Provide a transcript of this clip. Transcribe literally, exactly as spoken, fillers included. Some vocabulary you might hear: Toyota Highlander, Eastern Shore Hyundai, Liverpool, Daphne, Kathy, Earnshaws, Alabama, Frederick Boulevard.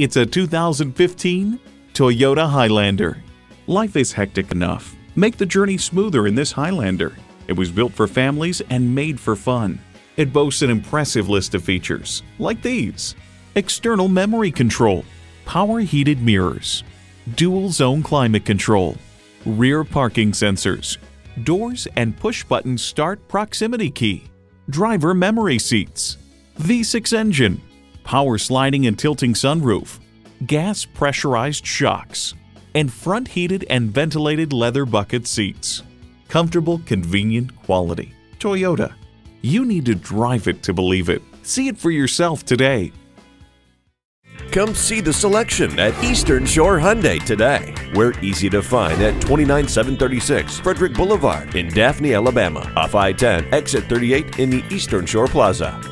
It's a two thousand fifteen Toyota Highlander. Life is hectic enough. Make the journey smoother in this Highlander. It was built for families and made for fun. It boasts an impressive list of features, like these: external memory control, power heated mirrors, dual zone climate control, rear parking sensors, doors and push button start proximity key, driver memory seats, V six engine, power sliding and tilting sunroof, gas pressurized shocks, and front heated and ventilated leather bucket seats. Comfortable, convenient, quality. Toyota. You need to drive it to believe it. See it for yourself today. Come see the selection at Eastern Shore Hyundai today. We're easy to find at twenty-nine seven thirty-six Frederick Boulevard in Daphne, Alabama, off I ten, exit thirty-eight in the Eastern Shore Plaza.